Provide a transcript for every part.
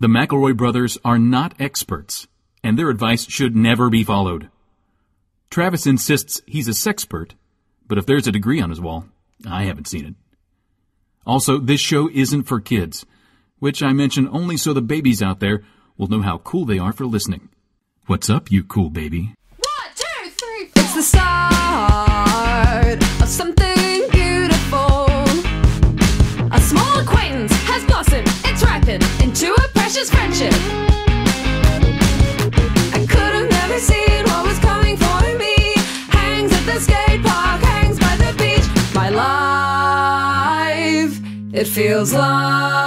The McElroy brothers are not experts, and their advice should never be followed. Travis insists he's a sexpert, but if there's a degree on his wall, I haven't seen it. Also, this show isn't for kids, which I mention only so the babies out there will know how cool they are for listening. What's up, you cool baby? 1, 2, 3, 4. It's the start of something beautiful. A small acquaintance has blossomed. It's ripened into a precious friendship. I could have never seen what was coming for me. Hangs at the skate park, hangs by the beach. My life, it feels like.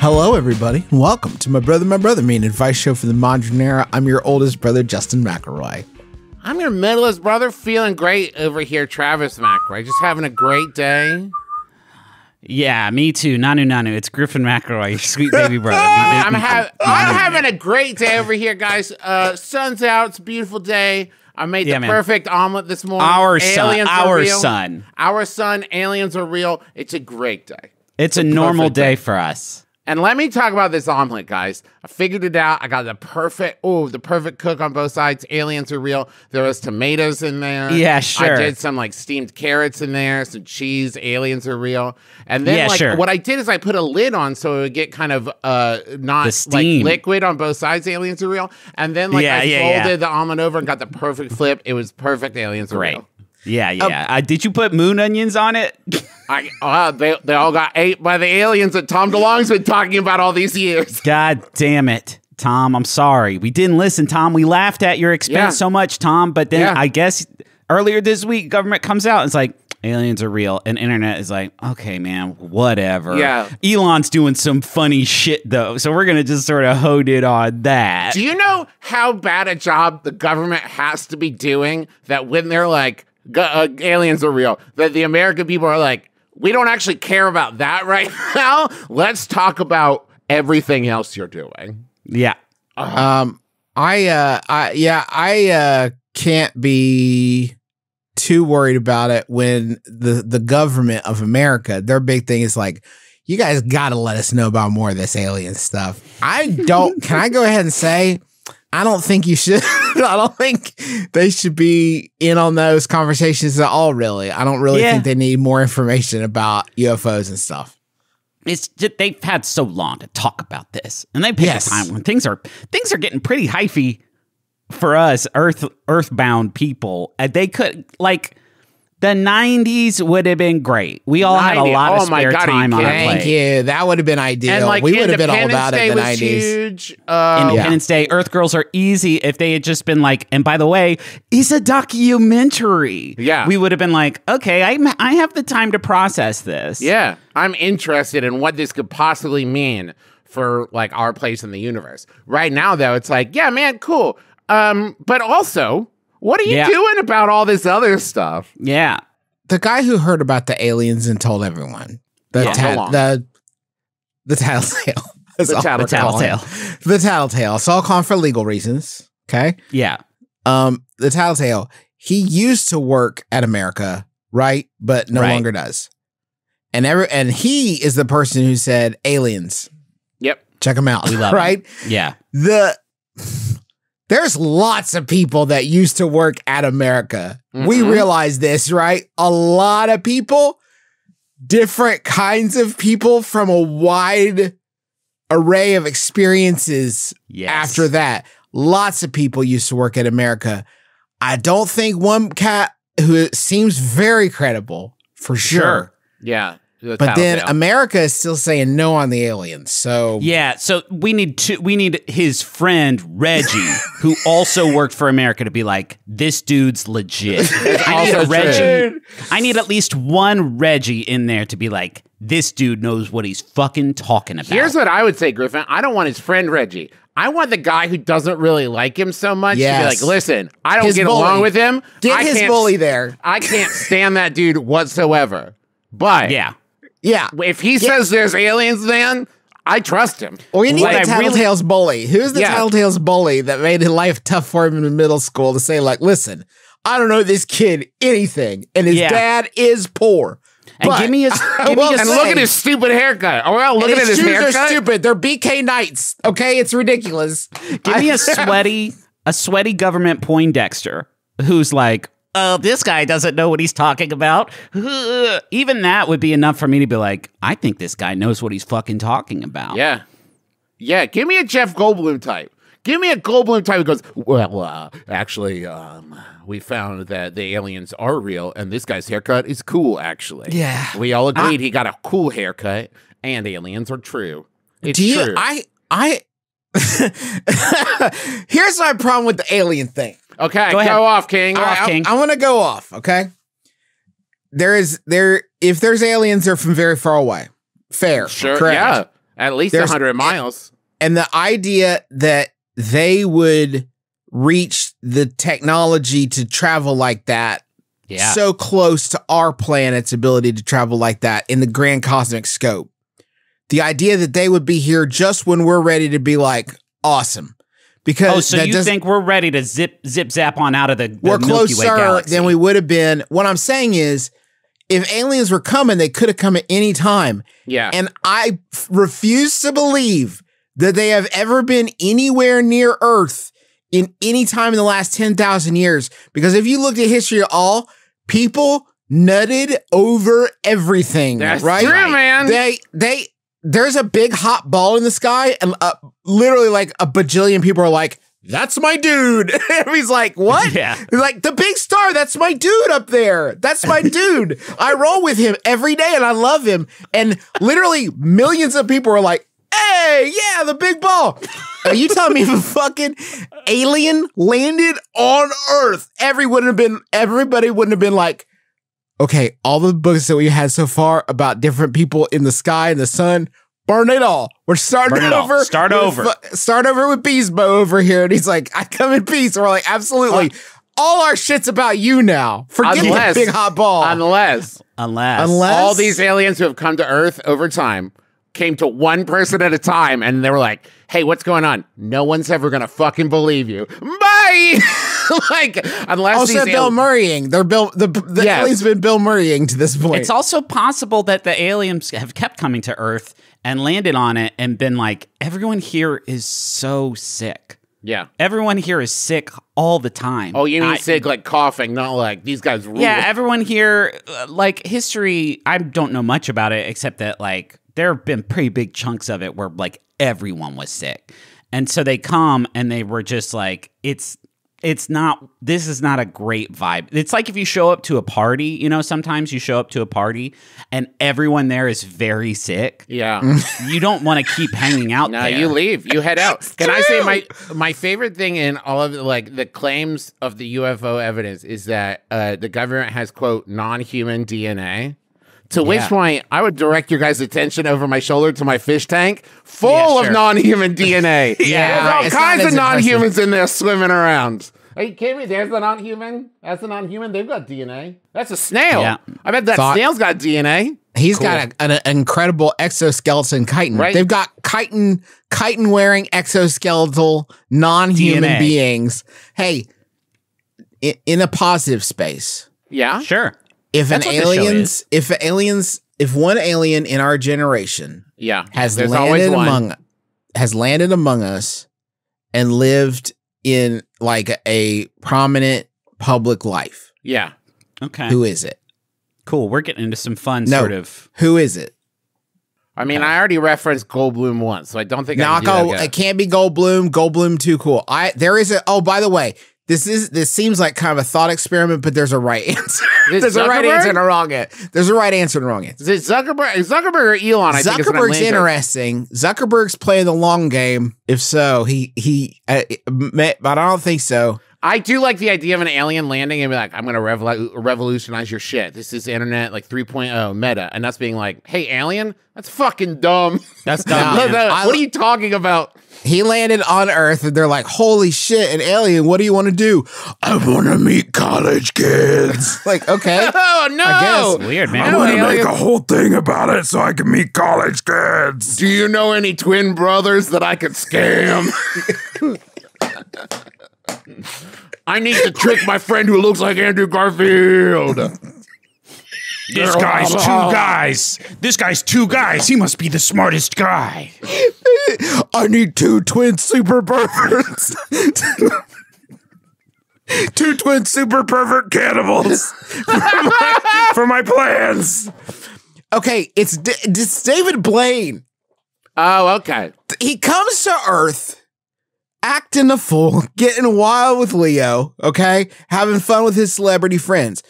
Hello, everybody. Welcome to My Brother, My Brother, Me, an advice show for the modern era. I'm your oldest brother, Justin McElroy. I'm your middlest brother, feeling great over here, Travis McElroy. Just having a great day. Yeah, me too. Nanu, nanu. It's Griffin McElroy, your sweet baby brother. I'm having a great day over here, guys. Sun's out. It's a beautiful day. I made the perfect omelet this morning. Our sun. Aliens are real. It's a great day. It's a normal day for us. And let me talk about this omelet, guys. I figured it out. I got the perfect cook on both sides. Aliens are real. There was tomatoes in there. Yeah, sure. I did some like steamed carrots in there, some cheese. Aliens are real. And then what I did is I put a lid on so it would get kind of not like liquid on both sides. Aliens are real. And then I folded the omelet over and got the perfect flip. It was perfect. Aliens are real. Yeah, yeah. Did you put moon onions on it? They all got ate by the aliens that Tom DeLonge's been talking about all these years. God damn it, Tom. I'm sorry. We didn't listen, Tom. We laughed at your expense so much, Tom. But then I guess earlier this week, government comes out and it's like, aliens are real. And internet is like, okay, man, whatever. Yeah. Elon's doing some funny shit, though. So we're going to just sort of hoed it on that. Do you know how bad a job the government has to be doing that when they're like, aliens are real, that the American people are like, we don't actually care about that right now. Let's talk about everything else you're doing. Yeah. I can't be too worried about it when the government of America, their big thing is like, you guys got to let us know about more of this alien stuff. Can I go ahead and say, I don't think you should. I don't think they should be in on those conversations at all, really. I don't really think they need more information about UFOs and stuff. It's just, they've had so long to talk about this. And they picked a time when things are getting pretty hyphy for us earthbound people. They could, like, the 90s would have been great. We all had a lot of spare time on our plate. Thank you. That would have been ideal. And, like, we would have been all about it in the 90s. Huge. Independence Day, Earth Girls Are Easy. If they had just been like, and by the way, it's a documentary. Yeah. We would have been like, okay, I have the time to process this. Yeah. I'm interested in what this could possibly mean for, like, our place in the universe. Right now, though, it's like, yeah, man, cool. But also, what are you doing about all this other stuff? Yeah. The guy who heard about the aliens and told everyone. The tattletale. The tattletale. So I'll call him for legal reasons. Okay? Yeah. The tattletale. He used to work at America, right? But no longer does. And he is the person who said, aliens. Yep. Check them out. We love him. Yeah. There's lots of people that used to work at America. Mm-hmm. We realize this, right? A lot of people, different kinds of people from a wide array of experiences after that. Lots of people used to work at America. I don't think one cat who seems very credible, for sure. Yeah. But then America is still saying no on the aliens. So so we need his friend Reggie, who also worked for America, to be like, this dude's legit. I need at least one Reggie in there to be like, this dude knows what he's fucking talking about. Here's what I would say, Griffin. I don't want his friend Reggie. I want the guy who doesn't really like him so much to be like, listen, I don't get along with him. Get his bully there. I can't stand that dude whatsoever. But if he says there's aliens, then I trust him. Well, you need like, the Tattletale's bully. Who's the Tattletale's bully that made life tough for him in middle school to say, like, listen, I don't know this kid anything, and his dad is poor. And but, give me his. And look at his stupid haircut. Oh, well, look at his haircut. They're stupid. They're BK Knights. Okay, it's ridiculous. Give me a sweaty government Poindexter who's like, oh, this guy doesn't know what he's talking about. Even that would be enough for me to be like, I think this guy knows what he's fucking talking about. Yeah, yeah. Give me a Jeff Goldblum type. Give me a Goldblum type who goes, well, actually, we found that the aliens are real, and this guy's haircut is cool, actually. Yeah. We all agreed he got a cool haircut, and aliens are true. It's true. Here's my problem with the alien thing. Okay, go off, King. Go off, King. I want to go off, okay? If there's aliens, they're from very far away. Fair. Sure, correct. Yeah. At least 100 miles. And the idea that they would reach the technology to travel like that so close to our planet's ability to travel like that in the grand cosmic scope. The idea that they would be here just when we're ready to be like, awesome. Because so you think we're ready to zap on out of the We're closer Milky Way galaxy than we would have been. What I'm saying is, if aliens were coming, they could have come at any time. Yeah. And I refuse to believe that they have ever been anywhere near Earth in any time in the last 10,000 years. Because if you look at history at all, people nutted over everything. That's right? True, man. There's a big hot ball in the sky, and literally like a bajillion people are like, that's my dude. And he's like, what? Yeah. He's like, the big star, that's my dude up there. That's my dude. I roll with him every day, and I love him. And literally millions of people are like, hey, yeah, the big ball. Are you telling me if a fucking alien landed on Earth, everybody wouldn't have been like, okay, all the books that we had so far about different people in the sky and the sun, burn it all. We're starting over. All. Start over. Start over with Beasbo over here. And he's like, I come in peace. And we're like, absolutely. All our shit's about you now. Forget the big hot ball. Unless all these aliens who have come to Earth over time came to one person at a time, and they were like, hey, what's going on? No one's ever going to fucking believe you. Bye! Like, unless also Bill Murraying. The alien's been Bill Murraying to this point. It's also possible that the aliens have kept coming to Earth and landed on it and been like, everyone here is so sick. Yeah. Everyone here is sick all the time. Oh, you mean sick like coughing, not like these guys rule. Yeah, everyone here, like history, I don't know much about it except that like, there have been pretty big chunks of it where like everyone was sick. And so they come and they were just like, this is not a great vibe. It's like if you show up to a party, you know, sometimes you show up to a party and everyone there is very sick. Yeah. You don't want to keep hanging out there. No, you leave. You head out. I say my favorite thing in all of the, like the claims of the UFO evidence is that the government has, quote, non-human DNA. To which point, I would direct your guys' attention over my shoulder to my fish tank full of non-human DNA. There's all kinds of non-humans in there swimming around. Are you kidding me? There's the non-human. That's the non-human. They've got DNA. That's a snail. Yeah. I bet that snail's got DNA. He's got an incredible exoskeleton chitin. Right? They've got chitin-wearing exoskeletal non-human beings. Hey, in a positive space. Yeah. Sure. If one alien in our generation has landed among us and lived in like a prominent public life. Yeah. Okay. Who is it? Cool. We're getting into some fun sort of. Who is it? I mean, I already referenced Goldblum once, so I don't think it can't be Goldblum. Goldblum too cool. There is a by the way, this seems like kind of a thought experiment, but there's a right answer. There's a right answer and a wrong answer. There's a right answer and a wrong answer. Is it Zuckerberg or Elon? I think Zuckerberg's interesting. Zuckerberg's playing the long game. If so, but I don't think so. I do like the idea of an alien landing and be like, I'm going to revolutionize your shit. This is internet, like 3.0 meta. And that's being like, hey, alien, that's fucking dumb. That's dumb. What are you talking about? He landed on Earth and they're like, holy shit, an alien, what do you want to do? I want to meet college kids. Like, okay. Oh, no. I guess. Weird, man. I want to make a whole thing about it so I can meet college kids. Do you know any twin brothers that I could scam? I need to trick my friend who looks like Andrew Garfield. This guy's two guys. He must be the smartest guy. I need two twin super perverts. Two twin super pervert cannibals for my plans. Okay, it's David Blaine. Oh, okay. He comes to Earth. Acting a fool, getting wild with Leo, okay? Having fun with his celebrity friends.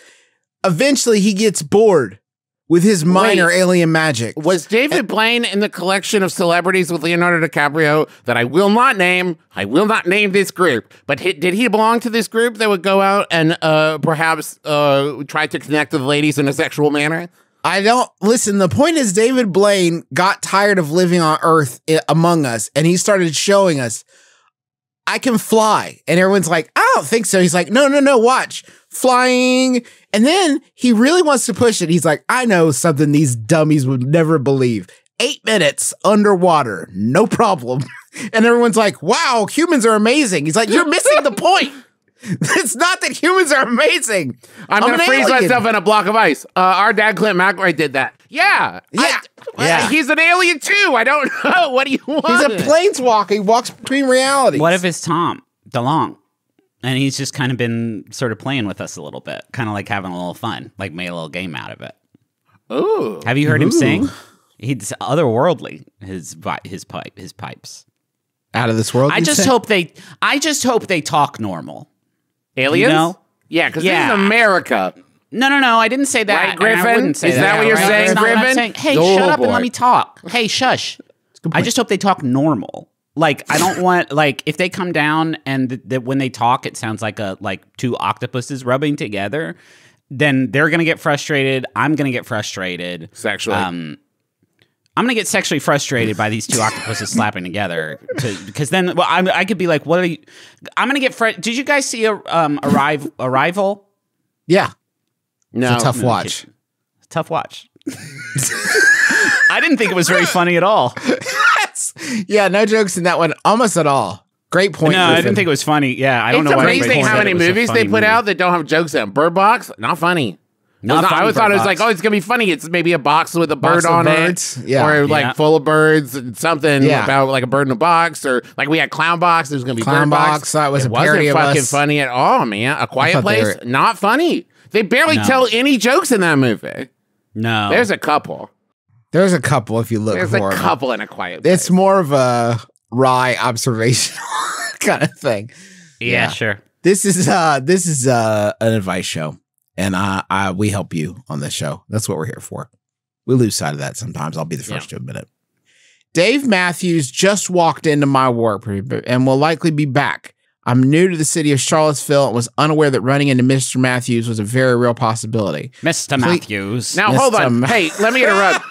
Eventually, he gets bored with his minor alien magic. Was David Blaine in the collection of celebrities with Leonardo DiCaprio that I will not name? I will not name this group. But did he belong to this group that would go out and perhaps try to connect with ladies in a sexual manner? I don't listen. The point is, David Blaine got tired of living on Earth among us, and he started showing us. I can fly. And everyone's like, I don't think so. He's like, no, no, no, watch. Flying. And then he really wants to push it. He's like, I know something these dummies would never believe. 8 minutes underwater. No problem. And everyone's like, wow, humans are amazing. He's like, you're missing the point. It's not that humans are amazing. I'm going to freeze myself in a block of ice. Our dad, Clint McElroy, did that. Yeah. Yeah. He's an alien, too. I don't know. What do you want? He's a planeswalker. He walks between realities. What if it's Tom DeLonge? And he's just kind of been sort of playing with us a little bit. Kind of like having a little fun. Like made a little game out of it. Ooh. Have you heard him sing? He's otherworldly. His pipes. Out of this world? I just hope they talk normal. Aliens? You know? Yeah, because this is America. No, no, no. I didn't say that. Right, Griffin? I wouldn't say that. Is that what you're saying, Griffin? Saying. Hey, shut up and let me talk. Hey, shush. I just hope they talk normal. Like, I don't want, like, if they come down and when they talk, it sounds like two octopuses rubbing together, then they're going to get frustrated. I'm going to get frustrated. Sexually. I'm going to get sexually frustrated by these two octopuses slapping together because then I could be like, what are you? I'm going to get frustrated. Did you guys see Arrival? Yeah. No. It's a tough watch. Tough watch. I didn't think it was very funny at all. Yes. Yeah, no jokes in that one almost at all. Great point. No, Griffin. I didn't think it was funny. Yeah, I don't know why. It's amazing how many movies they put out that don't have jokes in them. Bird Box, not funny. I always thought it was like, oh, it's going to be funny. It's maybe a box with a bird on it. Yeah. Or like full of birds and something about like a bird in a box. Or like we had Clown Box. There's going to be Clown Bird Box. That was it wasn't fucking funny at all, man. A Quiet Place, not funny. They barely tell any jokes in that movie. No. There's a couple. There's a couple if you look for them. There's a couple in A Quiet Place. It's more of a wry observational kind of thing. Yeah, sure. This is an advice show. And we help you on this show. That's what we're here for. We lose sight of that sometimes. I'll be the first to admit it. Dave Matthews just walked into my work and will likely be back. I'm new to the city of Charlottesville and was unaware that running into Mr. Matthews was a very real possibility. Mr. Matthews. Now, hold on. Hey, let me interrupt.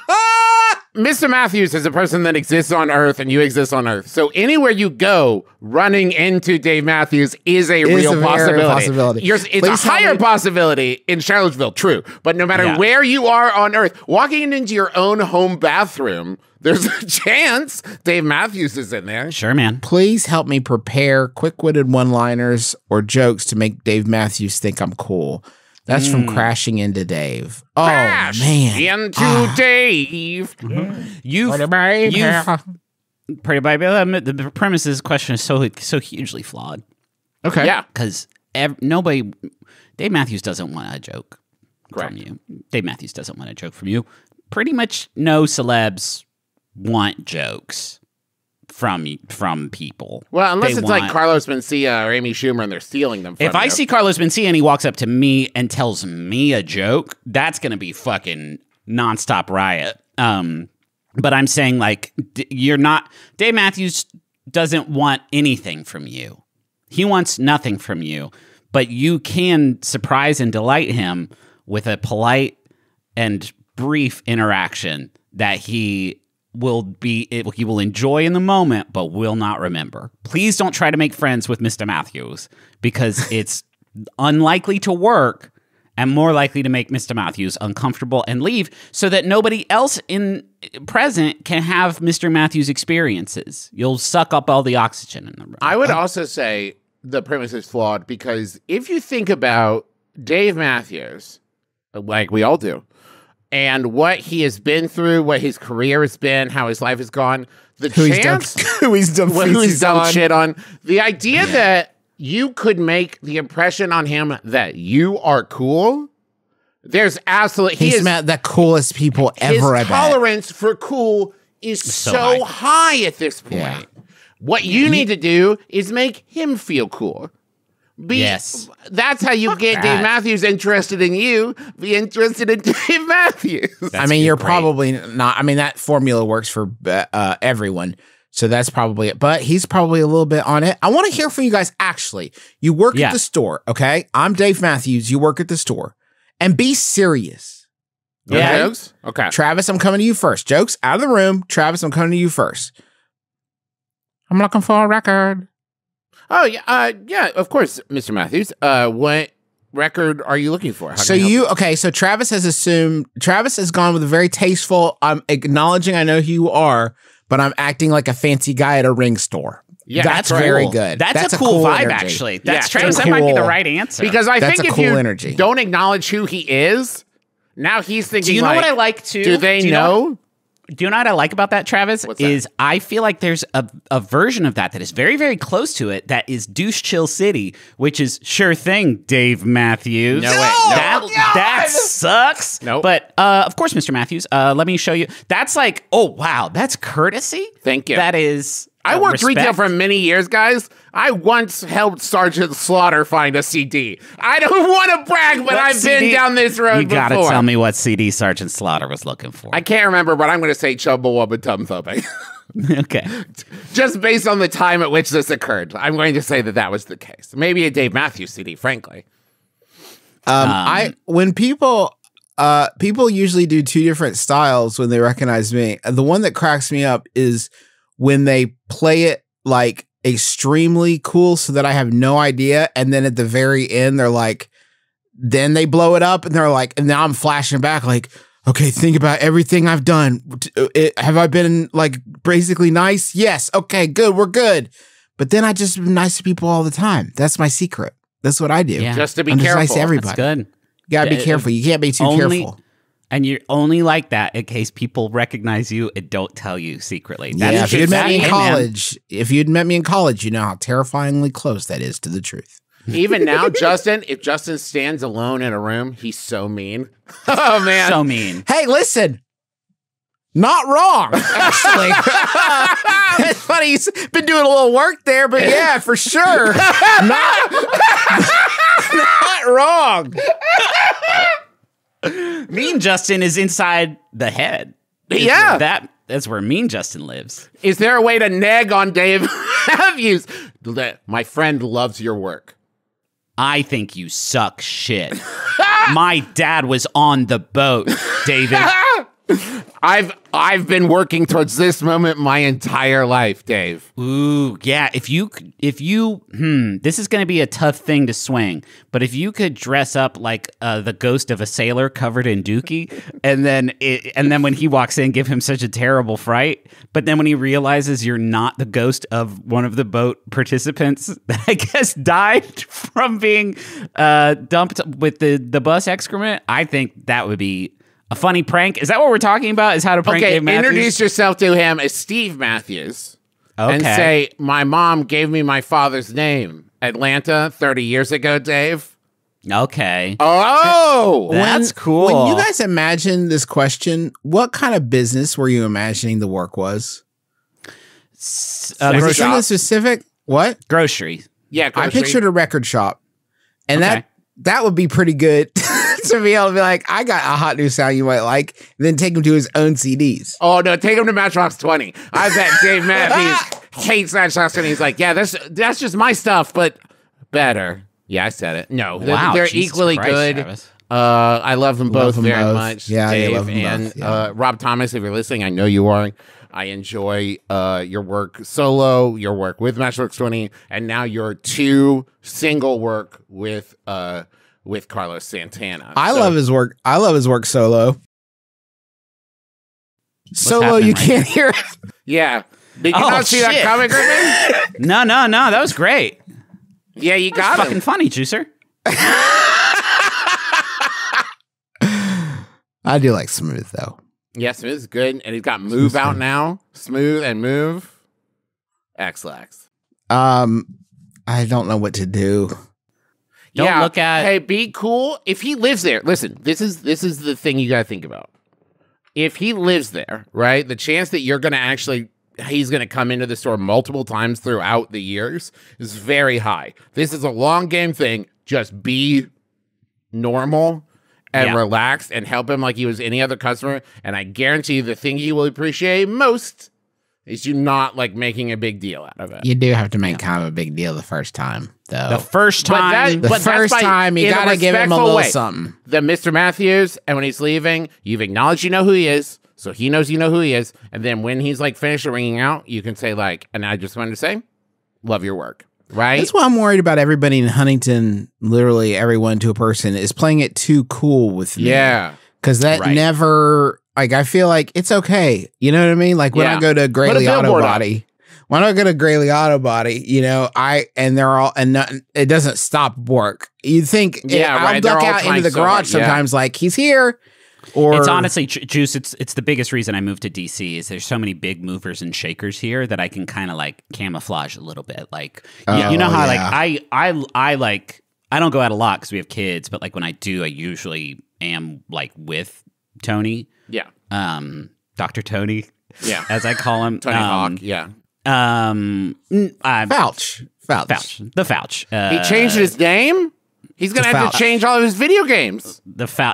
Mr. Matthews is a person that exists on Earth and you exist on Earth. So anywhere you go, running into Dave Matthews is a real possibility. It's a higher possibility in Charlottesville, true. But no matter where you are on Earth, walking into your own home bathroom, there's a chance Dave Matthews is in there. Sure, man. Please help me prepare quick-witted one-liners or jokes to make Dave Matthews think I'm cool. That's from Crashing Into Dave. Oh, man. Into Dave. The premise of this question is so hugely flawed. Okay. Yeah. Because Dave Matthews doesn't want a joke from you. Dave Matthews doesn't want a joke from you. Pretty much no celebs want jokes from people. Well, unless it's like Carlos Mencia or Amy Schumer and they're stealing them from I see Carlos Mencia and he walks up to me and tells me a joke, that's going to be fucking nonstop riot. But I'm saying like, Dave Matthews doesn't want anything from you. He wants nothing from you, but you can surprise and delight him with a polite and brief interaction that he will enjoy in the moment, but will not remember. Please don't try to make friends with Mr. Matthews, because it's unlikely to work and more likely to make Mr. Matthews uncomfortable and leave, so that nobody else in present can have Mr. Matthews' experiences. You'll suck up all the oxygen in the room. I would also say the premise is flawed, because if you think about Dave Matthews, like we all do, and what he has been through, what his career has been, how his life has gone, the who he's done shit on, the idea that you could make the impression on him that you are cool. There's absolutely... He's met the coolest people ever. His tolerance for cool is so high at this point. Yeah. What you need to do is make him feel cool. Yes. That's how you get Dave Matthews interested in you. Be interested in Dave Matthews. I mean, you're probably not... I mean, that formula works for everyone. So that's probably it. But he's probably a little bit on it. I want to hear from you guys, actually. You work at the store, okay? I'm Dave Matthews. You work at the store. And be serious. Yeah. Jokes? Okay. Travis, I'm coming to you first. Jokes, out of the room. Travis, I'm coming to you first. I'm looking for a record. Oh, yeah. Yeah, of course, Mr. Matthews. What record are you looking for? So you, okay, so Travis has assumed, Travis has gone with a very tasteful, I'm acknowledging I know who you are, but I'm acting like a fancy guy at a ring store. Yeah, that's very good. That's a cool vibe, actually. That's Travis. That might be the right answer. Because I think if you don't acknowledge who he is, now he's thinking, do you know what I like too? Do they know? Do you know what I like about that, Travis? Is I feel like there's a version of that that is very, very close to it that is Douche Chill City, which is sure thing, Dave Matthews. No way. That sucks. Nope. But of course, Mr. Matthews, let me show you. That's like, oh, wow, that's courtesy? Thank you. That is... I worked retail for many years, guys. I once helped Sergeant Slaughter find a CD. I don't want to brag, but I've been down this road before. You gotta tell me what CD Sergeant Slaughter was looking for. I can't remember, but I'm going to say Chumbawamba Tum Thumping. Okay. Just based on the time at which this occurred, I'm going to say that that was the case. Maybe a Dave Matthews CD, frankly. When people usually do two different styles when they recognize me. The one that cracks me up is... when they play it like extremely cool so that I have no idea. And then at the very end, they're like, then they blow it up and they're like, and now I'm flashing back like, okay, think about everything I've done. Have I been like basically nice? Yes. Okay, good. We're good. But then I just am nice to people all the time. That's my secret. That's what I do. Yeah. Just to be careful. Just nice to everybody. That's good. You gotta be careful. You can't be too careful. And you're only like that in case people recognize you and don't tell you secretly. That is if you'd met me in college, you know how terrifyingly close that is to the truth. Even now, Justin, if Justin stands alone in a room, he's so mean. Oh, man. So mean. Hey, listen. Not wrong, actually. It's funny. He's been doing a little work there, but yeah, for sure. Not wrong. Mean Justin is inside the head. Yeah. That's where Mean Justin lives. Is there a way to neg on Dave Matthews? My friend loves your work. I think you suck shit. My dad was on the boat, David. I've been working towards this moment my entire life, Dave. Ooh, yeah. This is going to be a tough thing to swing. But if you could dress up like the ghost of a sailor covered in dookie, and then when he walks in, give him such a terrible fright. But then when he realizes you're not the ghost of one of the boat participants that I guess died from being dumped with the bus excrement, I think that would be a funny prank. Is that what we're talking about? Is how to prank Dave Matthews? Introduce yourself to him as Steve Matthews. Okay. And say, my mom gave me my father's name. Atlanta, 30 years ago, Dave. Okay. Oh! That's cool. When you guys imagine this question, what kind of business were you imagining the work was? Was it specific? What? Grocery. Yeah, grocery. I pictured a record shop. And that would be pretty good. To be able to be like, I got a hot new sound you might like, and then take him to his own CDs. Oh, no, take him to Matchbox 20. I bet Dave Matthews hates that Justin. He's like, yeah, that's just my stuff, but better. Yeah, I said it. No, wow, they're equally good. Travis. I love them both very much. Yeah, Dave, I love them and both. Yeah. Rob Thomas, if you're listening, I know you are. I enjoy your work solo, your work with Matchbox 20, and now your two single work with Carlos Santana. I love his work. I love his work solo. Solo, you can't hear it. Yeah. Did you not see that coming, Griffin? No. That was great. Yeah, you got it. Fucking funny, Juicer. I do like Smooth, though. Yeah, Smooth is good. And he's got Move out now. Smooth and Move. X-Lax. I don't know what to do. Don't look at... Hey, be cool. If he lives there... Listen, this is the thing you got to think about. If he lives there, right, the chance that you're going to actually... He's going to come into the store multiple times throughout the years is very high. This is a long game thing. Just be normal and relaxed and help him like he was any other customer. And I guarantee you the thing he will appreciate most is you not like making a big deal out of it. You do have to make kind of a big deal the first time, though. The first time, you got to give him a little something. The Mr. Matthews, and when he's leaving, you've acknowledged you know who he is. So he knows you know who he is. And then when he's like finished ringing out, you can say like, and I just wanted to say, love your work. Right? That's why I'm worried about everybody in Huntington, literally everyone to a person, is playing it too cool with me. Yeah. Because that never, like, I feel like it's okay. You know what I mean? Like when I go to Grayley Auto Body, when I go to Grayley Auto Body, you know, it doesn't stop work. You'd think, I'll duck out into the garage sometimes like, he's here. Or it's honestly, Juice, it's the biggest reason I moved to DC is there's so many big movers and shakers here that I can kind of like camouflage a little bit. Like, you know how like, I don't go out a lot because we have kids, but like when I do, I usually am like with Tony. Yeah. Dr. Tony. Yeah. As I call him. Tony Hawk. Yeah. Fauch. The Fauch. He changed his name? He's going to have to change all of his video games.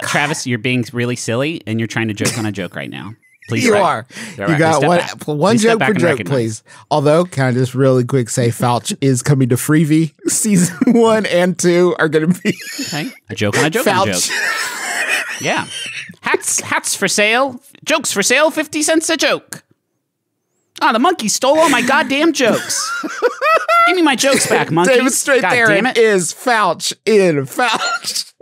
Travis, you're being really silly, and you're trying to joke on a joke right now. Please, you are. Right. You got one joke per joke, please. Although, can I just really quick say, Fauch is coming to Freevee. Season 1 and 2 are going to be a joke on a joke on a joke. Yeah. Hats for sale. Jokes for sale, 50 cents a joke. Ah, the monkey stole all my goddamn jokes. Give me my jokes back, monkey. David straight God there damn it. Is Fauch in Fauch.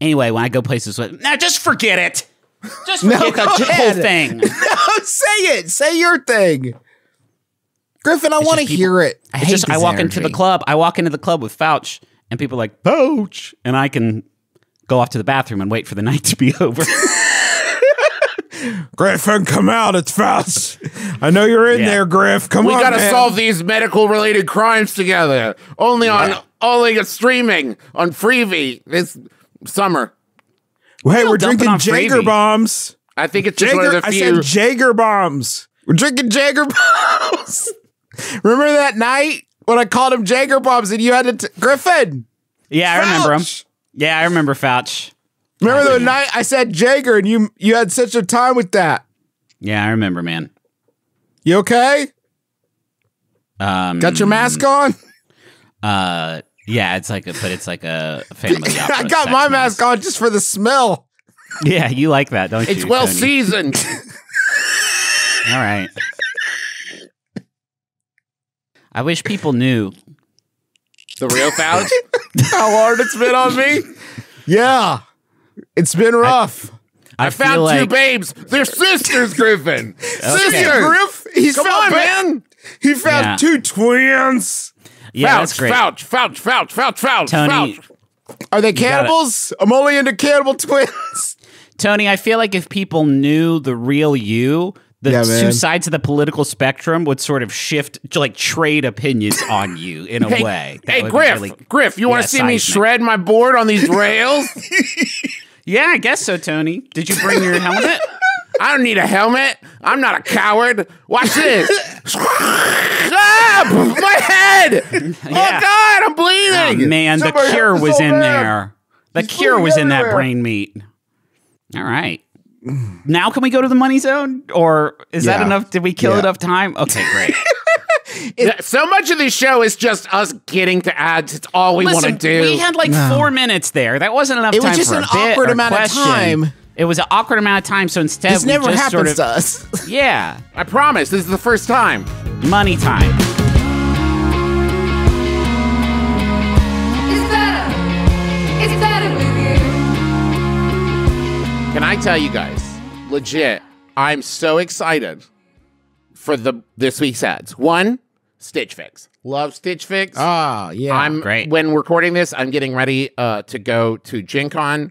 Anyway, when I go places with... Now, just forget it. Just forget the whole thing. No, say it. Say your thing. Griffin, I want to hear it. I walk into the club. I walk into the club with Fauch, and people are like, Fauch. And I can go off to the bathroom and wait for the night to be over. Griffin, come out. It's Fauch. I know you're in there, Griff. Come on, man. We got to solve these medical-related crimes together. Only streaming on Freevee this summer. Well, hey, we're drinking Jaeger bombs. I think it's just one of the few. I said Jaeger bombs. We're drinking Jaeger bombs. Remember that night when I called him Jaeger bombs and you had to... Griffin. Yeah, Fauch. I remember him. Yeah, I remember Fauch. Remember the night I said Jaeger and you had such a time with that? Yeah, I remember, man. You okay? Got your mask on? Yeah, it's like a family opera. I got my mask on just for the smell. Yeah, you like that, don't you? It's well seasoned. All right. I wish people knew the real Fauch. How hard it's been on me? Yeah. It's been rough. I found like... 2 babes. They're sisters, Griffin. Sister Griff. He's found, man. He found 2 twins. Yeah, Fauch, that's great. Fauch. Tony, Fauch. Are they cannibals? I'm only into cannibal twins. Tony, I feel like if people knew the real you, the two sides of the political spectrum would sort of shift, like trade opinions on you in a way. Hey, Griff, you want to see me shred my board on these rails? Yeah, I guess so, Tony. Did you bring your helmet? I don't need a helmet. I'm not a coward. Watch this. My head! Oh, God, I'm bleeding! Oh, man, the cure was in there. The cure was in that brain meat. All right. Now can we go to the money zone? Or is that enough? Did we kill enough time? Okay, great. So much of this show is just us getting to ads. It's all we want to do. We had like 4 minutes there. That wasn't enough time. It was just an awkward amount of time. It was an awkward amount of time, so instead this never happens sort of, to us. Yeah. I promise, this is the first time. Money time. It's better with you. Can I tell you guys, legit, I'm so excited for this week's ads. One, Stitch Fix. Love Stitch Fix. Oh, yeah. Great. When recording this, I'm getting ready to go to Gen Con.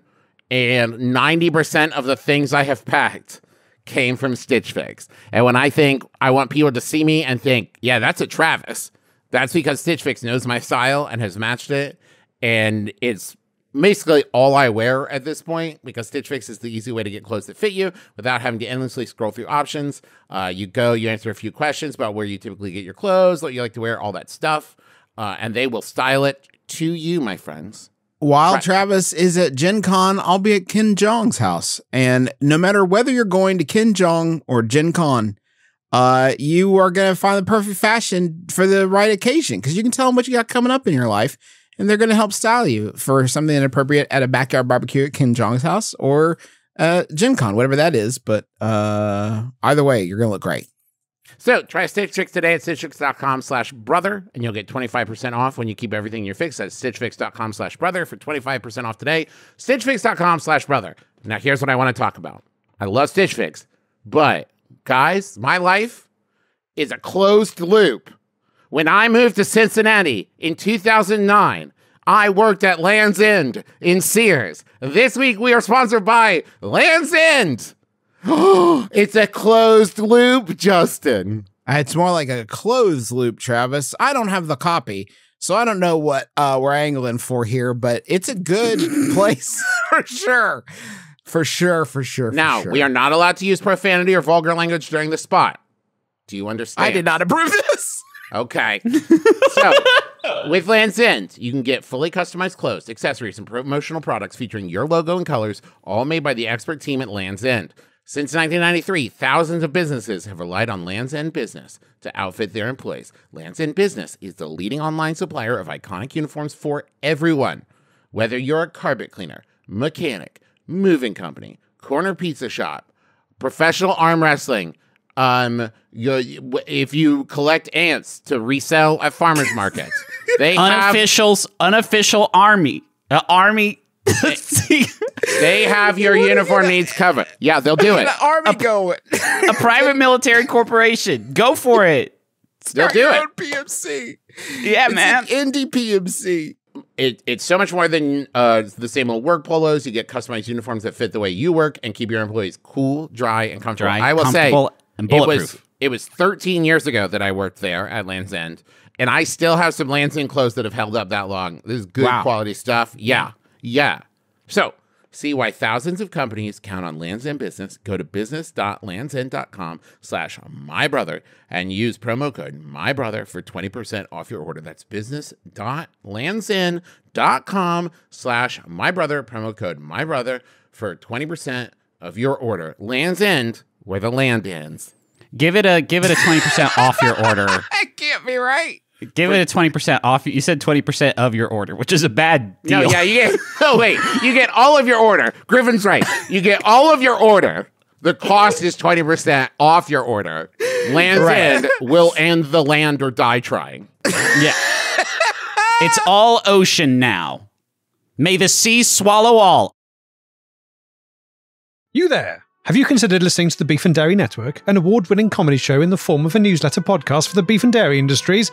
And 90% of the things I have packed came from Stitch Fix. And when I think I want people to see me and think, yeah, that's a Travis, that's because Stitch Fix knows my style and has matched it. And it's basically all I wear at this point because Stitch Fix is the easy way to get clothes that fit you without having to endlessly scroll through options. You go, you answer a few questions about where you typically get your clothes, what you like to wear, all that stuff. And they will style it to you, my friends. While Travis is at Gen Con, I'll be at Ken Jong's house. And no matter whether you're going to Ken Jong or Gen Con, you are going to find the perfect fashion for the right occasion because you can tell them what you got coming up in your life, and they're going to help style you for something inappropriate at a backyard barbecue at Ken Jong's house or Gen Con, whatever that is. But either way, you're going to look great. So try Stitch Fix today at stitchfix.com/brother, and you'll get 25% off when you keep everything in your fix. That's stitchfix.com/brother for 25% off today. Stitchfix.com/brother. Now, here's what I want to talk about. I love Stitch Fix, but guys, my life is a closed loop. When I moved to Cincinnati in 2009, I worked at Land's End in Sears. This week, we are sponsored by Land's End. It's a closed loop, Justin. It's more like a closed loop, Travis. I don't have the copy, so I don't know what we're angling for here, but it's a good place for sure. Now, we are not allowed to use profanity or vulgar language during the spot. Do you understand? I did not approve this. Okay. So, with Land's End, you can get fully customized clothes, accessories, and promotional products featuring your logo and colors, all made by the expert team at Land's End. Since 1993, thousands of businesses have relied on Land's End Business to outfit their employees. Land's End Business is the leading online supplier of iconic uniforms for everyone. Whether you're a carpet cleaner, mechanic, moving company, corner pizza shop, professional arm wrestling, if you collect ants to resell at farmers markets, they unofficial army, army. They have your uniform needs covered. Yeah, they'll do it. A private military corporation. Go for it. Start they'll do your own PMC. Yeah, it's man. Indie PMC. It's so much more than the same old work polos. You get customized uniforms that fit the way you work and keep your employees cool, dry, and comfortable. I will say, and it was 13 years ago that I worked there at Land's End, and I still have some Land's End clothes that have held up that long. This is good quality stuff. Yeah. Yeah. So, see why thousands of companies count on Land's End Business. Go to business.landsend.com/mybrother and use promo code mybrother for 20% off your order. That's business.landsend.com/mybrother, promo code mybrother for 20% of your order. Land's End, where the land ends. Give it a 20% off your order. That can't be right. Give it a 20% off. You said 20% of your order, which is a bad deal. No, yeah, you get all of your order. Griffin's right. You get all of your order. The cost is 20% off your order. Land's End will end the land or die trying. Yeah. It's all ocean now. May the sea swallow all. You there. Have you considered listening to the Beef and Dairy Network, an award-winning comedy show in the form of a newsletter podcast for the beef and dairy industries?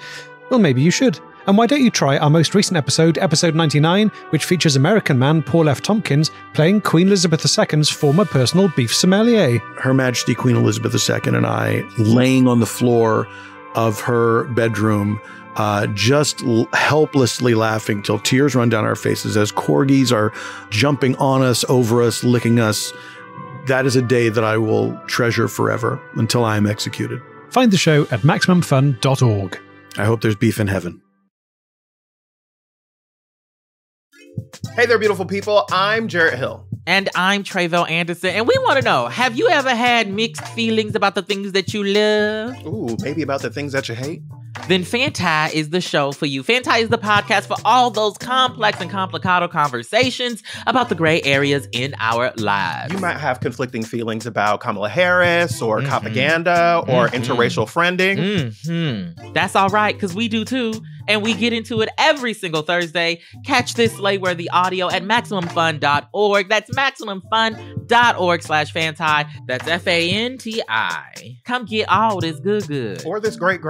Well, maybe you should. And why don't you try our most recent episode, episode 99, which features American man Paul F. Tompkins playing Queen Elizabeth II's former personal beef sommelier. Her Majesty Queen Elizabeth II and I laying on the floor of her bedroom, just helplessly laughing till tears run down our faces as corgis are jumping on us, over us, licking us. That is a day that I will treasure forever until I am executed. Find the show at MaximumFun.org. I hope there's beef in heaven. Hey there, beautiful people. I'm Jarrett Hill. And I'm Trayvell Anderson. And we want to know, have you ever had mixed feelings about the things that you love? Ooh, maybe about the things that you hate? then Fanta is the show for you. Fanta is the podcast for all those complex and complicado conversations about the gray areas in our lives. You might have conflicting feelings about Kamala Harris or propaganda or interracial friending. That's all right, because we do too. And we get into it every single Thursday. Catch this slayworthy audio at MaximumFun.org. That's MaximumFun.org/Fanti. That's F-A-N-T-I. Come get all this good. Or this great.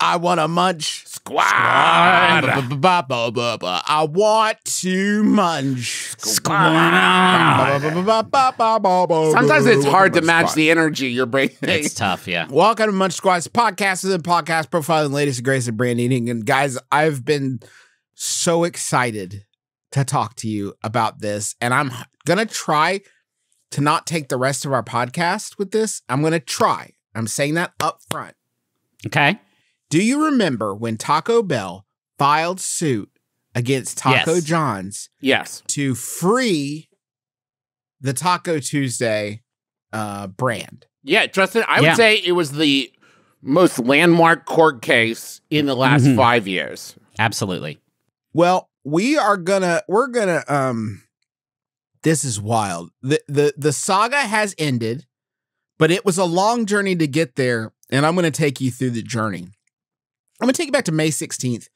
I want a munch. Squad. I want to munch. Squad. Sometimes it's hard to match the energy you're bringing. It's tough, yeah. Welcome to Munch Squad's podcast. This is a podcast profiling the latest and greatest of brand eating. And guys, I've been so excited to talk to you about this. And I'm going to try to not take the rest of our podcast with this. I'm going to try. I'm saying that up front. Okay. Do you remember when Taco Bell filed suit against Taco John's to free the Taco Tuesday brand? Yeah, Justin, I would say it was the most landmark court case in the last 5 years. Absolutely. Well, this is wild. The saga has ended, but it was a long journey to get there, and I'm going to take you through the journey. I'm going to take you back to May 16th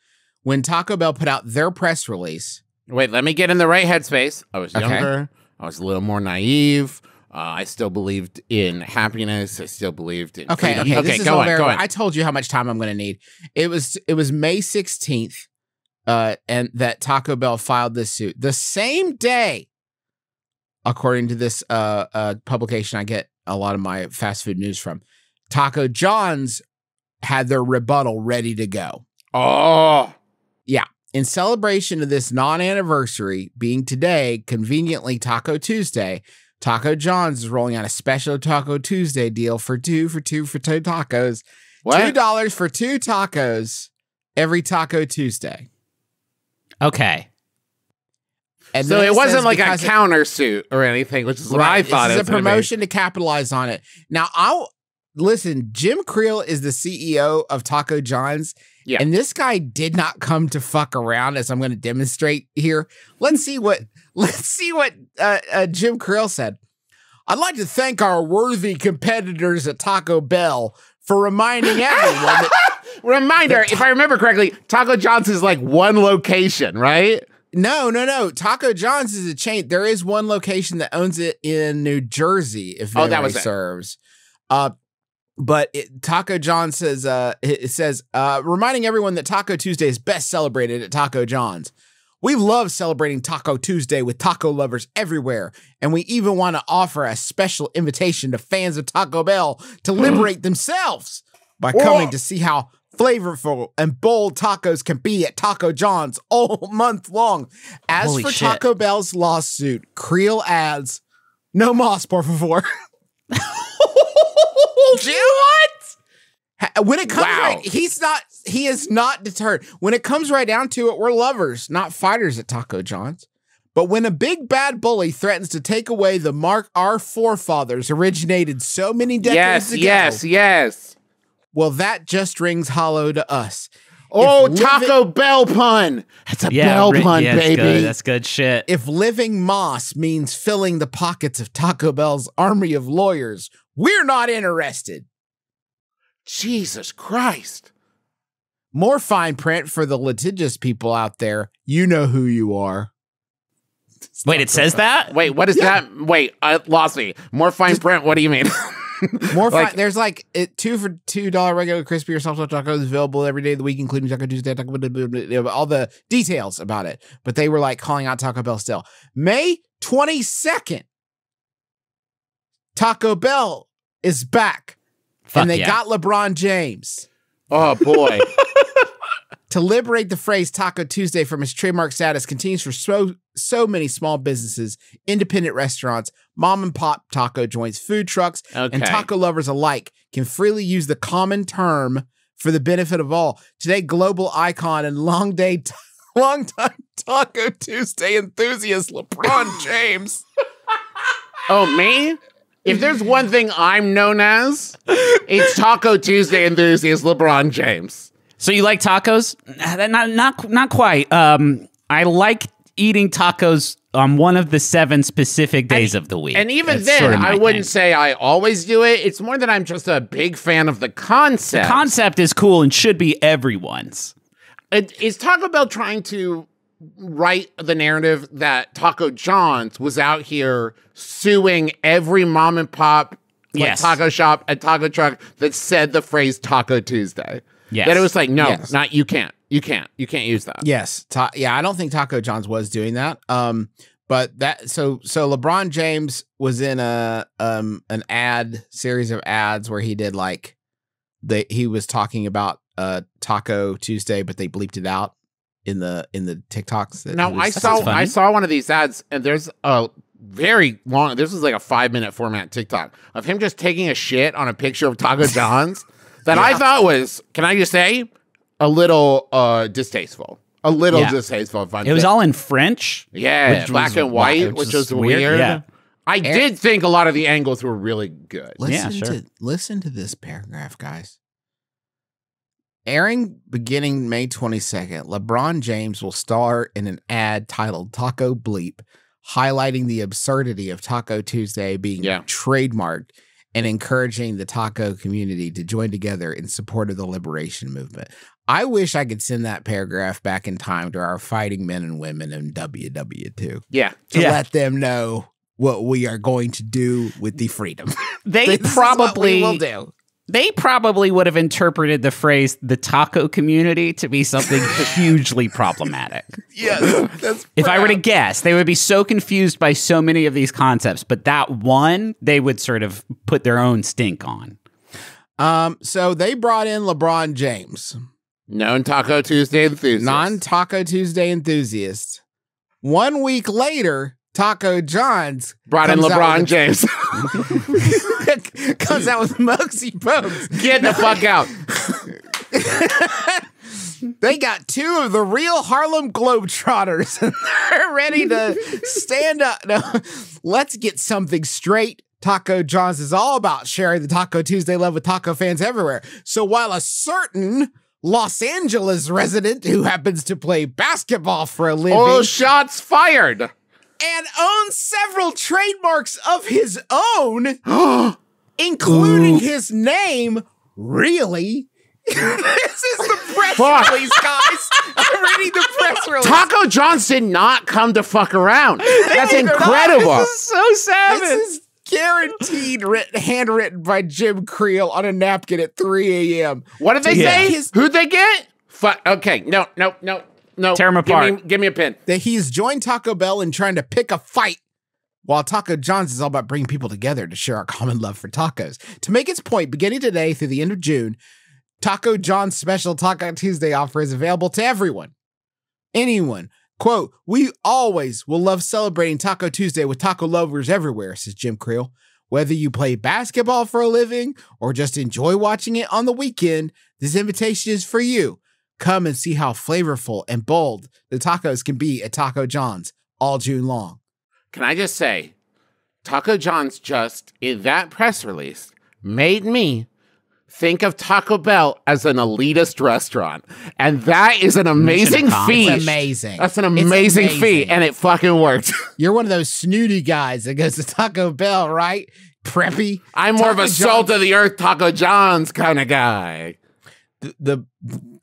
when Taco Bell put out their press release. Wait, let me get in the right headspace. I was younger. I was a little more naive. I still believed in happiness. I still believed in freedom. Okay, go on. I told you how much time I'm going to need. It was May 16th and that Taco Bell filed this suit. The same day, according to this publication I get a lot of my fast food news from, Taco John's had their rebuttal ready to go. Oh. Yeah. In celebration of this non-anniversary being today, conveniently Taco Tuesday, Taco John's is rolling out a special Taco Tuesday deal for two tacos. What? $2 for two tacos every Taco Tuesday. Okay. And so it wasn't like a countersuit or anything, which is what I thought it was. It's a promotion to capitalize on it. Now, listen, Jim Creel is the CEO of Taco John's, and this guy did not come to fuck around, as I'm going to demonstrate here. Let's see what Jim Creel said. I'd like to thank our worthy competitors at Taco Bell for reminding everyone that... Reminder, if I remember correctly, Taco John's is like one location, right? No. Taco John's is a chain. There is one location that owns it in New Jersey, if memory serves. But Taco John says, reminding everyone that Taco Tuesday is best celebrated at Taco John's. We love celebrating Taco Tuesday with taco lovers everywhere. And we even want to offer a special invitation to fans of Taco Bell to liberate themselves by coming to see how flavorful and bold tacos can be at Taco John's all month long. As Holy for shit. Taco Bell's lawsuit, Creel adds, no mas, por favor. What? When it comes he is not deterred. When it comes right down to it, we're lovers, not fighters at Taco John's. But when a big bad bully threatens to take away the mark our forefathers originated so many decades ago. Yes. Well, that just rings hollow to us. Oh, Taco Bell pun. That's a bell pun, baby. That's good shit. If living moss means filling the pockets of Taco Bell's army of lawyers, we're not interested. Jesus Christ. More fine print for the litigious people out there. You know who you are. Wait, it says that? Wait, what is that? Wait, I lost me. More fine print, what do you mean? More fun. Like, there's like $2 for $2 regular crispy or salsa tacos available every day of the week, including Taco Tuesday, Taco Bell, all the details about it. But they were like calling out Taco Bell still. May 22nd, Taco Bell is back. Fuck and they got LeBron James. Oh, boy. To liberate the phrase Taco Tuesday from its trademark status continues for so many small businesses, independent restaurants, mom and pop taco joints, food trucks, and taco lovers alike can freely use the common term for the benefit of all. Today, global icon and long day longtime Taco Tuesday enthusiast LeBron James. Oh, me? If there's one thing I'm known as, it's Taco Tuesday enthusiast LeBron James. So you like tacos? Not quite. I like eating tacos on one of the 7 specific days of the week. And even that's then, sort of I wouldn't say I always do it. It's more that I'm just a big fan of the concept. The concept is cool and should be everyone's. Is Taco Bell trying to write the narrative that Taco John's was out here suing every mom and pop taco shop and taco truck that said the phrase Taco Tuesday? Yes. That it was like, no, not you can't. You can't use that. Yes. Yeah, I don't think Taco John's was doing that. But that so LeBron James was in a an ad series of ads where he did like he was talking about Taco Tuesday, but they bleeped it out in the TikToks. That no, I saw one of these ads, and there's a very long. This was like a 5-minute format TikTok of him just taking a shit on a picture of Taco John's that I thought was, can I just say, a little distasteful. A little distasteful. It was all in French. Yeah, black and white, which was weird. Yeah. I did think a lot of the angles were really good. Listen to this paragraph, guys. Airing beginning May 22nd, LeBron James will star in an ad titled Taco Bleep, highlighting the absurdity of Taco Tuesday being trademarked and encouraging the taco community to join together in support of the liberation movement. I wish I could send that paragraph back in time to our fighting men and women in WW2. Yeah. To let them know what we are going to do with the freedom. They probably will do. They probably would have interpreted the phrase the taco community to be something hugely problematic. Yes. That's if I were to guess, they would be so confused by so many of these concepts, but that one they would sort of put their own stink on. So they brought in LeBron James. Non-Taco Tuesday enthusiast. Non-Taco Tuesday enthusiast. 1 week later, Taco John's brought in LeBron James. Comes out with Muggsy Bogues. Get the fuck out. They got 2 of the real Harlem Globetrotters. And they're ready to stand up. No, let's get something straight. Taco John's is all about sharing the Taco Tuesday love with taco fans everywhere. So while a certain Los Angeles resident who happens to play basketball for a living. Oh, shots fired. And owns several trademarks of his own, including his name. Really? This is the press release, guys. I'm reading the press release. Taco John's did not come to fuck around. That's incredible. This is so savage. This is guaranteed handwritten by Jim Creel on a napkin at 3 a.m. What did they say? Who'd they get? Fuck. Okay. No. Tear him apart. Give me a pin. That he's joined Taco Bell in trying to pick a fight, while Taco John's is all about bringing people together to share our common love for tacos. To make its point, beginning today through the end of June, Taco John's special Taco Tuesday offer is available to everyone. Anyone. Quote, we always will love celebrating Taco Tuesday with taco lovers everywhere, says Jim Creel. Whether you play basketball for a living or just enjoy watching it on the weekend, this invitation is for you. Come and see how flavorful and bold the tacos can be at Taco John's all June long. Can I just say, Taco John's just, in that press release, made me think of Taco Bell as an elitist restaurant. And that is an amazing feat. It's amazing. That's an amazing feat, and it fucking worked. You're one of those snooty guys that goes to Taco Bell, right? Preppy. I'm more of a salt-of-the-earth Taco John's kind of guy.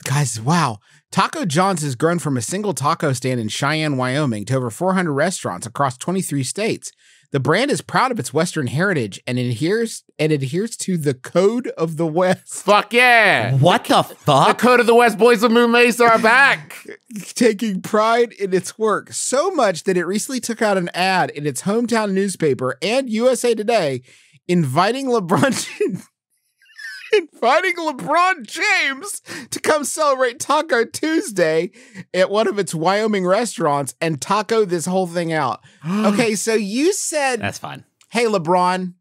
Guys, wow. Taco John's has grown from a single taco stand in Cheyenne, Wyoming to over 400 restaurants across 23 states. The brand is proud of its Western heritage and adheres to the Code of the West. Fuck yeah. What the fuck? The Code of the West Boys of Moon Mesa are back. Taking pride in its work so much that it recently took out an ad in its hometown newspaper and USA Today inviting LeBron James to come celebrate Taco Tuesday at one of its Wyoming restaurants and taco this whole thing out. Okay, so you said... That's fine. Hey, LeBron,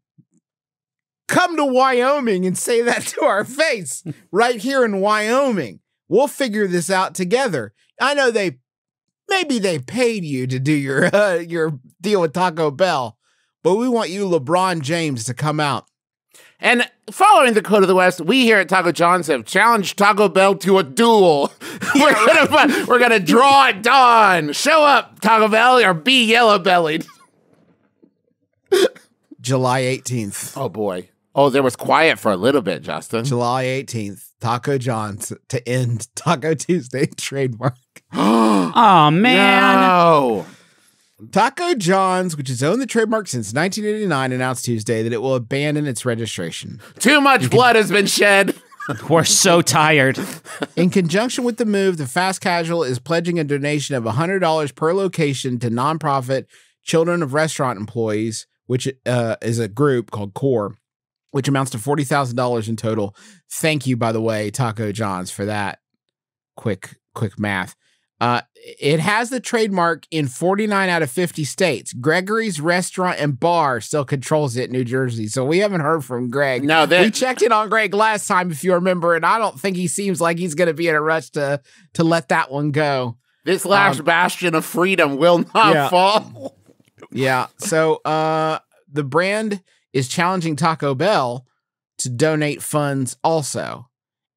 come to Wyoming and say that to our face right here in Wyoming. We'll figure this out together. I know they Maybe they paid you to do your deal with Taco Bell, but we want you, LeBron James, to come out. And following the code of the West, we here at Taco John's have challenged Taco Bell to a duel. We're gonna draw it dawn. Show up, Taco Bell, or be yellow-bellied. July 18th. Oh, boy. Oh, there was quiet for a little bit, Justin. July 18th, Taco John's to end Taco Tuesday trademark. Oh, man. No. Taco John's, which has owned the trademark since 1989, announced Tuesday that it will abandon its registration. Too much blood has been shed. We're so tired. In conjunction with the move, the fast casual is pledging a donation of $100 per location to nonprofit Children of Restaurant Employees, which is a group called CORE, which amounts to $40,000 in total. Thank you, by the way, Taco John's, for that quick math. It has the trademark in 49 out of 50 states. Gregory's Restaurant and Bar still controls it in New Jersey, so we haven't heard from Greg. No, we checked in on Greg last time, if you remember, and I don't think he seems like he's going to be in a rush to let that one go. This last bastion of freedom will not fall. Yeah, so the brand is challenging Taco Bell to donate funds also.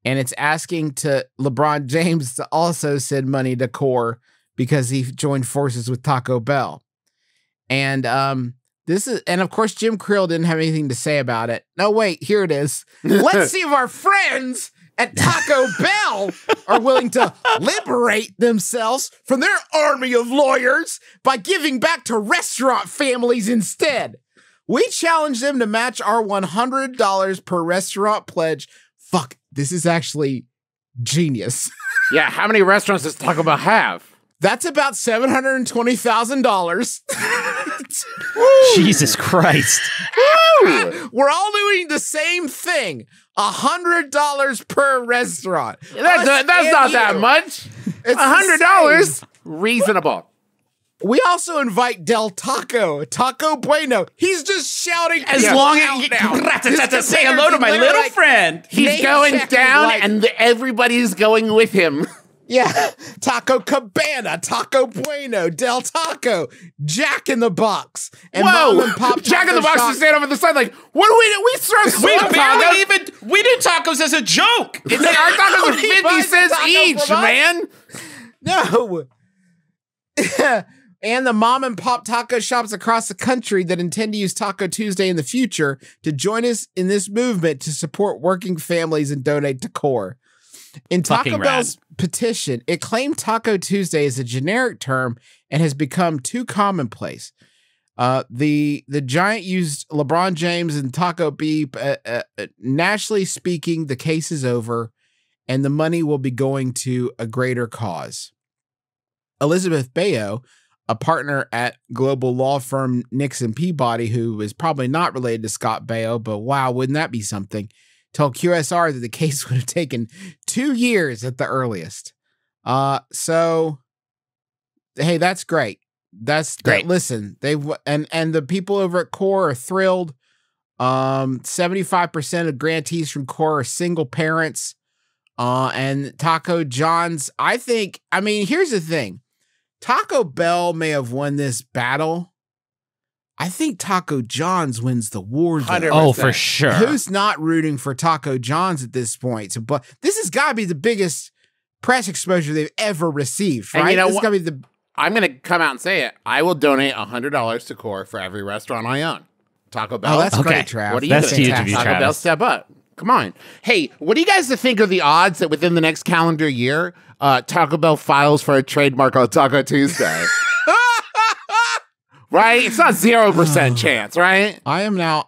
And it's asking LeBron James to also send money to CORE because he joined forces with Taco Bell. And of course, Jim Creel didn't have anything to say about it. No, wait, here it is. Let's see if our friends at Taco Bell are willing to liberate themselves from their army of lawyers by giving back to restaurant families instead. We challenge them to match our $100 per restaurant pledge. Fuck, this is actually genius. Yeah, how many restaurants does Taco Bell have? That's about $720,000. Jesus Christ. We're all doing the same thing. $100 per restaurant. That's not that much. It's $100. Reasonable. We also invite Del Taco, Taco Bueno. He's just shouting as long as he can say hello to my little friend. He's going down and everybody's going with him. Yeah. Taco Cabana, Taco Bueno, Del Taco, Jack in the Box. And Whoa! And Pop Jack in the Box is standing over the side like, what do we do? We serve we do tacos as a joke. It's our tacos are 50 cents each, man. No. And the mom and pop taco shops across the country that intend to use Taco Tuesday in the future to join us in this movement to support working families and donate to CORE. In Taco Bell's petition, it claimed Taco Tuesday is a generic term and has become too commonplace. The giant used LeBron James and Taco Beep. Nationally speaking, the case is over and the money will be going to a greater cause. Elizabeth Bayo, a partner at global law firm Nixon Peabody, who is probably not related to Scott Baio, but wow, wouldn't that be something, told QSR that the case would have taken 2 years at the earliest. So, hey, that's great. That's great. Listen, and the people over at CORE are thrilled. 75% of grantees from CORE are single parents. And Taco John's, I mean, here's the thing. Taco Bell may have won this battle. I think Taco John's wins the war. Oh, for sure. Who's not rooting for Taco John's at this point? So, but this has got to be the biggest press exposure they've ever received, right? And you know, I'm going to come out and say it. I will donate $100 to CORE for every restaurant I own. Taco Bell. Oh, that's great, Trav. What are you doing? Huge of you, Travis. Taco Bell, step up. Come on. Hey, what do you guys think are the odds that within the next calendar year, Taco Bell files for a trademark on Taco Tuesday? Right? It's not 0% chance, right? I'm now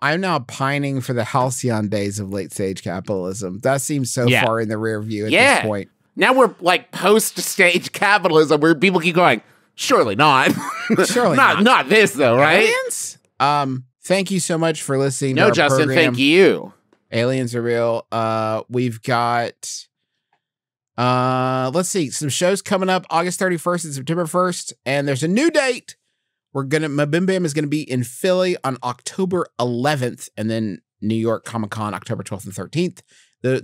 pining for the halcyon days of late stage capitalism. That seems so far in the rear view at this point. Now we're like post stage capitalism where people keep going, surely not. Surely not. Not this though, right? Aliens? Thank you so much for listening to our Justin, program. Thank you. Aliens are real. We've got, let's see, some shows coming up August 31st and September 1st. And there's a new date. My Bim Bam is going to be in Philly on October 11th and then New York Comic Con October 12th and 13th.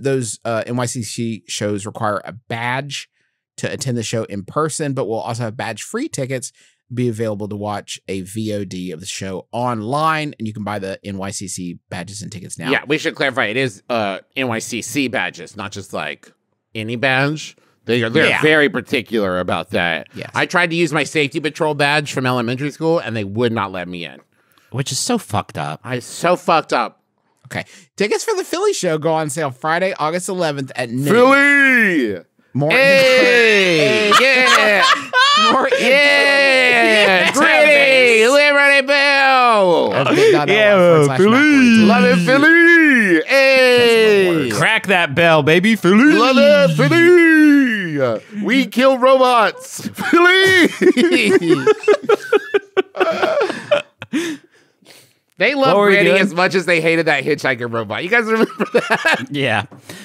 Those NYCC shows require a badge to attend the show in person, but we'll also have badge-free tickets be available to watch a VOD of the show online, and you can buy the NYCC badges and tickets now. Yeah, we should clarify. It is NYCC badges, not just like any badge. They're very particular about that. Yes. I tried to use my safety patrol badge from elementary school, and they would not let me in. Which is so fucked up. Okay. Tickets for the Philly show go on sale Friday, August 11th at noon. Philly! Hey! Yeah! More yeah! Gritty! Liberty Bell! Yeah, Philly! Love it, Philly! Hey! Crack that bell, baby! Philly! Love it, Philly! We kill robots! Philly! They love Gritty as much as they hated that hitchhiker robot. You guys remember that? Yeah.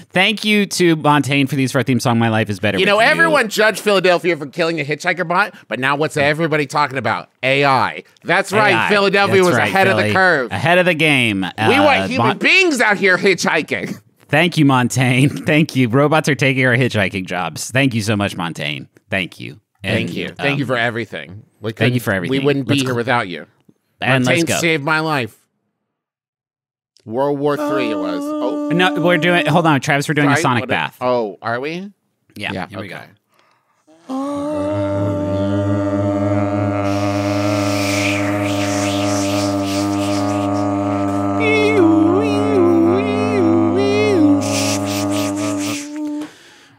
Thank you to Montaigne for these for our theme song, My Life is Better. You know, everyone judged Philadelphia for killing a hitchhiker bot, but now what's everybody talking about? AI. That's right. AI. Philadelphia was right, ahead of the curve. Ahead of the game. We want human beings out here hitchhiking. Thank you, Montaigne. Thank you. Robots are taking our hitchhiking jobs. Thank you so much, Montaigne. Thank you. And, thank you. Thank you for everything. Thank you for everything. We wouldn't be here without you. And Montaigne saved my life. World War III it was. Oh. No, we're doing, hold on, Travis, we're doing a sonic bath. Oh, are we? Yeah, yeah, here we go.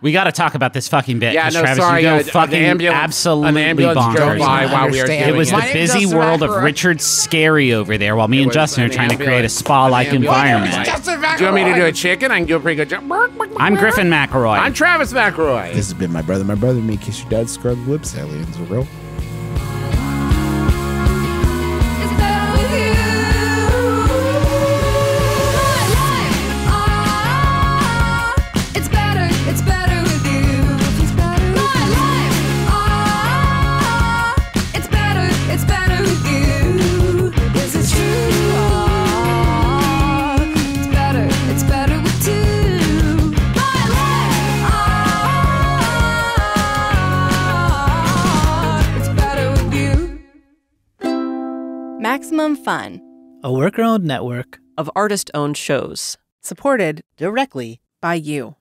We got to talk about this fucking bit. Yeah, no, Travis, sorry. You go fucking absolutely bonkers. While we were doing it was the busy world of Richard Scary over there while me and Justin are trying to create a spa-like environment. Do you want me to do a chicken? I can do a pretty good job. I'm Griffin McElroy. I'm Travis McElroy. This has been My Brother and Me. Kiss your dad, scrub the lips. Aliens are real. MaximumFun, a worker-owned network of artist-owned shows supported directly by you.